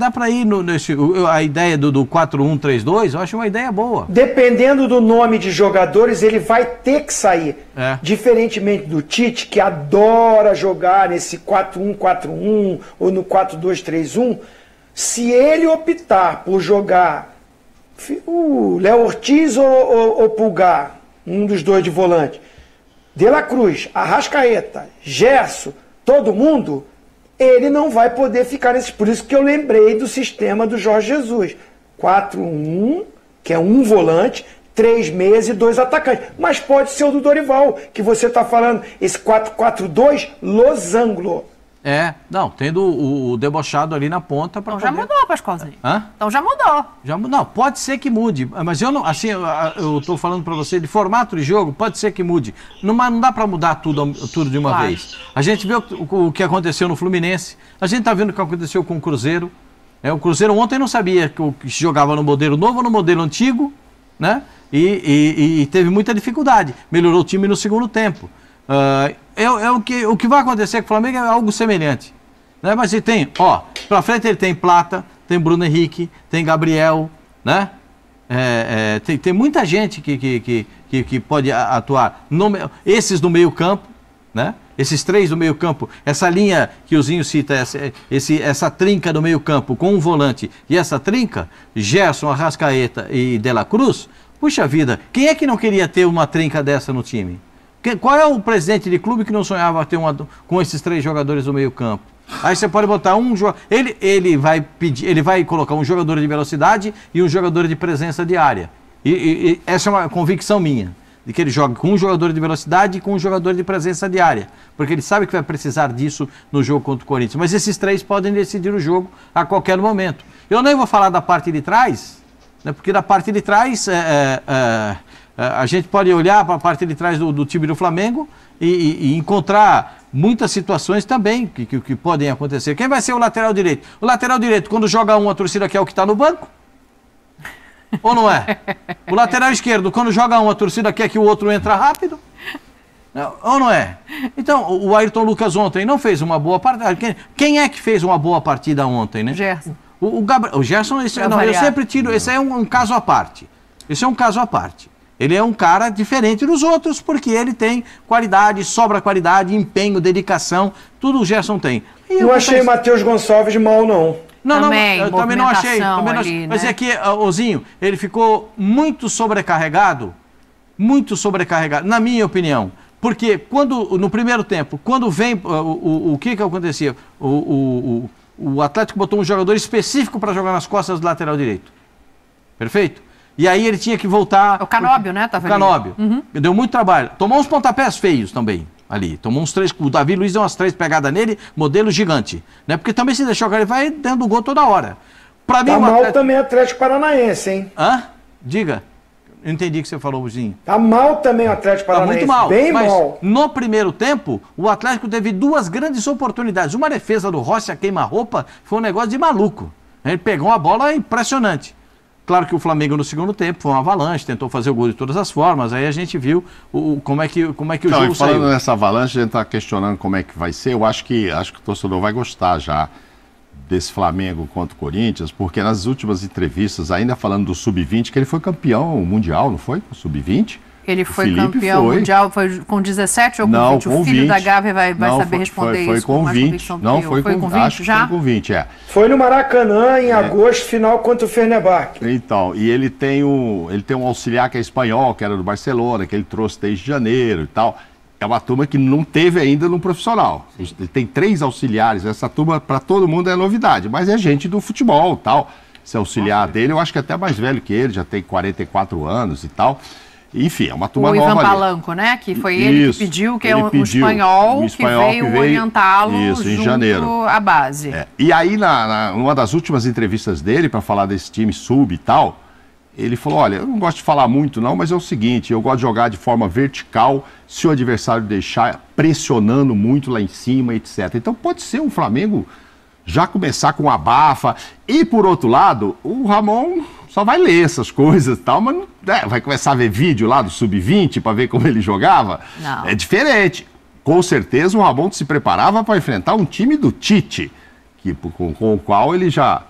dá para ir a ideia do 4-1-3-2, eu acho uma ideia boa. Dependendo do nome de jogadores, ele vai ter que sair. É. Diferentemente do Tite, que adora jogar nesse 4-1-4-1 ou no 4-2-3-1, se ele optar por jogar o Léo Ortiz ou Pulgar, um dos dois de volante, De La Cruz, Arrascaeta, Gerson, todo mundo, ele não vai poder ficar nesse. Por isso que eu lembrei do sistema do Jorge Jesus. 4-1-1, que é um volante, 3 meias e 2 atacantes. Mas pode ser o do Dorival, que você está falando, esse 4-4-2 losango. É, não, tendo o debochado ali na ponta para poder... Então já mudou, Pascoalzinho. Hã? Então já mudou. Não, pode ser que mude, mas eu não, assim, eu estou falando para você de formato de jogo, pode ser que mude. Não dá para mudar tudo de uma vez. A gente vê o que aconteceu no Fluminense, a gente está vendo o que aconteceu com o Cruzeiro. É, o Cruzeiro ontem não sabia que jogava no modelo novo ou no modelo antigo, né? E teve muita dificuldade. Melhorou o time no segundo tempo. O que vai acontecer com o Flamengo é algo semelhante, né? Mas ele tem, ó, pra frente ele tem Plata, tem Bruno Henrique, tem Gabriel, né? Tem muita gente que pode atuar esses do meio campo, né? Esses três do meio campo, essa linha que o Zinho cita, essa trinca do meio campo com um volante, e essa trinca, Gerson, Arrascaeta e De La Cruz. Puxa vida, quem é que não queria ter uma trinca dessa no time? Qual é o presidente de clube que não sonhava ter com esses três jogadores do meio campo? Aí você pode botar um jogador... Ele vai colocar um jogador de velocidade e um jogador de presença de área. E essa é uma convicção minha, de que ele joga com um jogador de velocidade e com um jogador de presença de área, porque ele sabe que vai precisar disso no jogo contra o Corinthians. Mas esses três podem decidir o jogo a qualquer momento. Eu nem vou falar da parte de trás, né, porque da parte de trás... a gente pode olhar para a parte de trás do time do Flamengo e encontrar muitas situações também que podem acontecer. Quem vai ser o lateral direito? O lateral direito, quando joga um, a torcida quer o que está no banco? Ou não é? O lateral esquerdo, quando joga um, a torcida quer que o outro entre rápido? Ou não é? Então, o Ayrton Lucas ontem não fez uma boa partida. Quem é que fez uma boa partida ontem, né? Gerson. O Gerson, eu sempre tiro, esse é um caso à parte. Esse é um caso à parte. Ele é um cara diferente dos outros, porque ele tem qualidade, sobra qualidade, empenho, dedicação, tudo o Gerson tem. Não achei o Matheus Gonçalves mal, não. Também não achei. Também não achei. Mas é que, Ozinho, ele ficou muito sobrecarregado, na minha opinião. Porque quando, no primeiro tempo, quando vem, o que acontecia? O Atlético botou um jogador específico para jogar nas costas do lateral direito. Perfeito? E aí ele tinha que voltar... O Canóbio, né? O Canóbio. Uhum. Deu muito trabalho. Tomou uns pontapés feios também ali. Tomou uns 3... O Davi Luiz deu umas 3 pegadas nele, modelo gigante, né? Porque também se deixar o cara, ele vai dando o gol toda hora. Pra mim, tá mal também o Atlético Paranaense, hein? Hã? Diga. Eu entendi o que você falou, Zinho. Tá mal também o Atlético Paranaense. Tá muito mal. Bem mal. No primeiro tempo, o Atlético teve 2 grandes oportunidades. Uma defesa do Rossi, a queima-roupa, foi um negócio de maluco. Ele pegou uma bola impressionante. Claro que o Flamengo no segundo tempo foi uma avalanche, tentou fazer o gol de todas as formas, aí a gente viu como é que o jogo saiu. Falando nessa avalanche, a gente está questionando como é que vai ser. Eu acho que o torcedor vai gostar já desse Flamengo contra o Corinthians, porque nas últimas entrevistas, ainda falando do Sub-20, que ele foi campeão mundial, não foi? O Sub-20? Ele foi campeão mundial, foi com 17 ou com 20? O filho da Gávea vai saber responder isso. Foi com 20. Não, foi com 20 já? Foi com 20, é. Foi no Maracanã, em agosto, final contra o Fenerbahçe. Então, e ele tem um auxiliar que é espanhol, que era do Barcelona, que ele trouxe desde janeiro e tal. É uma turma que não teve ainda no profissional. Ele tem 3 auxiliares, essa turma para todo mundo é novidade, mas é gente do futebol e tal. Esse auxiliar dele, eu acho que é até mais velho que ele, já tem 44 anos e tal. Enfim, é uma turma nova. O Ivan Palanco, né? Que foi ele que pediu, que é um espanhol que veio orientá-lo junto à base. É. E aí, numa das últimas entrevistas dele, para falar desse time sub e tal, ele falou, olha, eu não gosto de falar muito não, mas é o seguinte, eu gosto de jogar de forma vertical, se o adversário deixar pressionando muito lá em cima, etc. Então pode ser um Flamengo já começar com a bafa. E por outro lado, o Ramon só vai ler essas coisas e tal, mas vai começar a ver vídeo lá do Sub-20 para ver como ele jogava. Não. É diferente. Com certeza o Ramon se preparava para enfrentar um time do Tite, com o qual ele já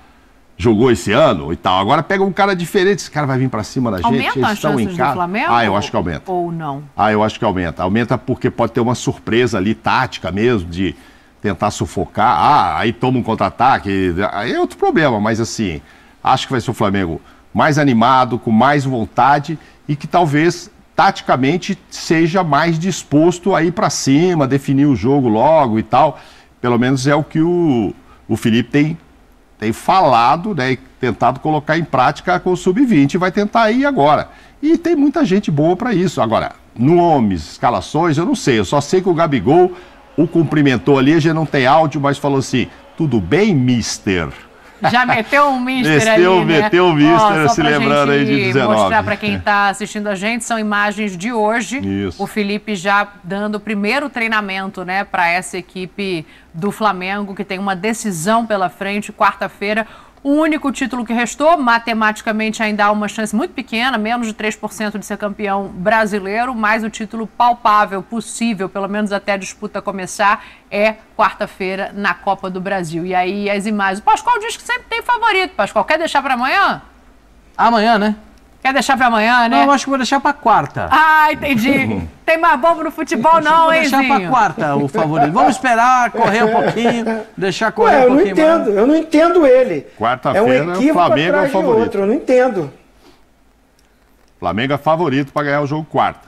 jogou esse ano e tal. Agora pega um cara diferente, esse cara vai vir pra cima da gente. Aumenta as chances do Flamengo? Ah, eu acho que aumenta. Ou não? Ah, eu acho que aumenta. Aumenta porque pode ter uma surpresa ali, tática mesmo, de tentar sufocar. Ah, aí toma um contra-ataque, aí é outro problema, mas assim, acho que vai ser o Flamengo mais animado, com mais vontade e que talvez taticamente seja mais disposto a ir pra cima, definir o jogo logo e tal. Pelo menos é o que o Filipe tem falado, né, e tentado colocar em prática com o Sub-20 e vai tentar ir agora. E tem muita gente boa para isso. Agora, nomes, escalações, eu não sei. Eu só sei que o Gabigol o cumprimentou ali, já não tem áudio, mas falou assim, tudo bem, mister? Já meteu um mister ali, né? Meteu um mister, se lembrando aí de 19. Vou mostrar para quem está assistindo a gente, são imagens de hoje. Isso. O Filipe já dando o primeiro treinamento, né, para essa equipe do Flamengo, que tem uma decisão pela frente, quarta-feira. O único título que restou, matematicamente ainda há uma chance muito pequena, menos de 3% de ser campeão brasileiro, mas o título palpável, possível, pelo menos até a disputa começar, é quarta-feira na Copa do Brasil. E aí as imagens... O Pascoal diz que sempre tem favorito, Pascoal. Quer deixar para amanhã? Amanhã, né? Quer deixar pra amanhã, né? Não, eu acho que vou deixar pra quarta. Ah, entendi. Tem mais bombo no futebol, não, hein, Zinho? Vou deixar pra quarta o favorito. Vamos esperar, correr um pouquinho, deixar correr um pouquinho. Eu não entendo ele. Quarta-feira, o Flamengo é favorito. Outro, eu não entendo. Flamengo é favorito pra ganhar o jogo quarta.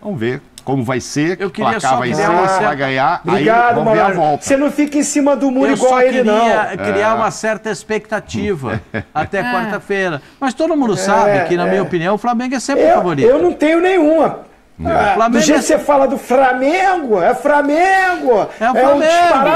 Vamos ver como vai ser, o placar vai ser, você vai ganhar, obrigado, aí vamos ver a volta. Você não fica em cima do muro igual a ele, não. Eu só queria criar uma certa expectativa até quarta-feira. Mas todo mundo sabe que, na minha opinião, o Flamengo é sempre favorito. Eu não tenho nenhuma. Do jeito que você fala do Flamengo, é Flamengo! É o Flamengo!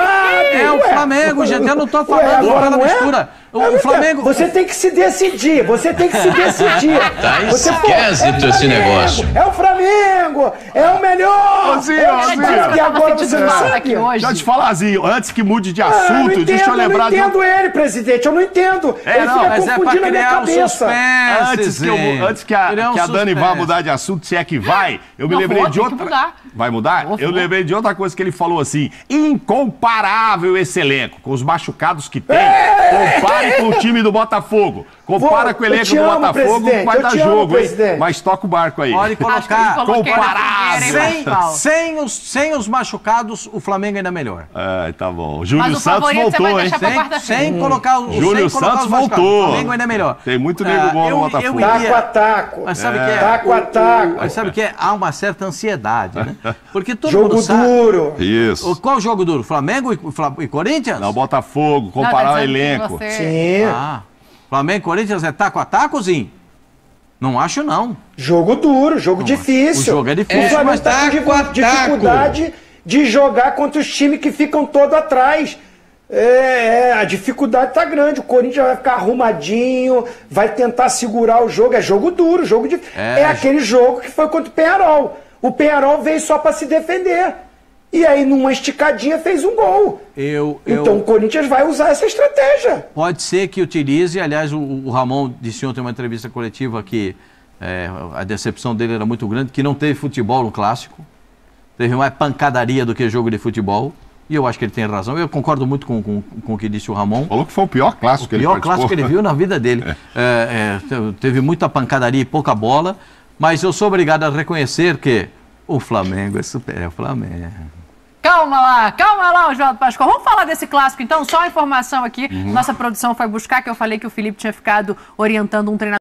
É o Flamengo, gente, eu não tô falando fora da mistura. O Flamengo... Você tem que se decidir, você tem que se decidir. Tá, esquece do esse negócio. É o Flamengo, é o melhor! Ozinho, e agora você aqui hoje. Deixa eu te falar, Zinho, antes que mude de assunto, deixa eu lembrar de... Eu não entendo ele, presidente, eu não entendo. Ele fica confundindo a minha cabeça. Antes que a Dani vá mudar de assunto, se é que vai... Eu me lembrei de outra... Vai mudar? Eu lembrei de outra coisa que ele falou assim, incomparável esse elenco, com os machucados que tem, compare com o time do Botafogo, compara com o elenco do Botafogo, que vai dar jogo, hein? Mas toca o barco aí. Pode colocar, comparável. Sem os machucados, o Flamengo ainda é melhor. Ah, tá bom. Júlio Santos voltou, hein? Sem colocar os machucados. Júlio Santos voltou. O Flamengo ainda é melhor. Tem muito nego bom no Botafogo. Taco a taco. Mas sabe o que é? Taco a taco. Mas sabe o que é? Há uma certa ansiedade, né? Porque todo mundo sabe. Jogo duro. Isso. Qual jogo duro? Flamengo e Corinthians? Não, Botafogo, comparar o elenco. Sim. Ah, Flamengo e Corinthians é taco a tacozinho? Não acho, não. Jogo duro, jogo difícil. O jogo é difícil. O Flamengo está com dificuldade de jogar contra os times que ficam todo atrás. A dificuldade tá grande, o Corinthians vai ficar arrumadinho, vai tentar segurar o jogo, é jogo duro, jogo difícil. É aquele jogo que foi contra o Peñarol. O Peñarol veio só para se defender. E aí, numa esticadinha, fez um gol. Então o Corinthians vai usar essa estratégia. Pode ser que utilize, aliás, o Ramon disse ontem em uma entrevista coletiva que a decepção dele era muito grande, que não teve futebol no Clássico. Teve mais pancadaria do que jogo de futebol. E eu acho que ele tem razão. Eu concordo muito com o que disse o Ramon. Falou que foi o pior clássico que ele participou. O pior clássico que ele viu na vida dele. Teve muita pancadaria e pouca bola. Mas eu sou obrigado a reconhecer que o Flamengo é super. É o Flamengo. Calma lá, João Pascoal. Vamos falar desse clássico, então. Só a informação aqui. Nossa produção foi buscar, que eu falei que o Filipe tinha ficado orientando um treinador.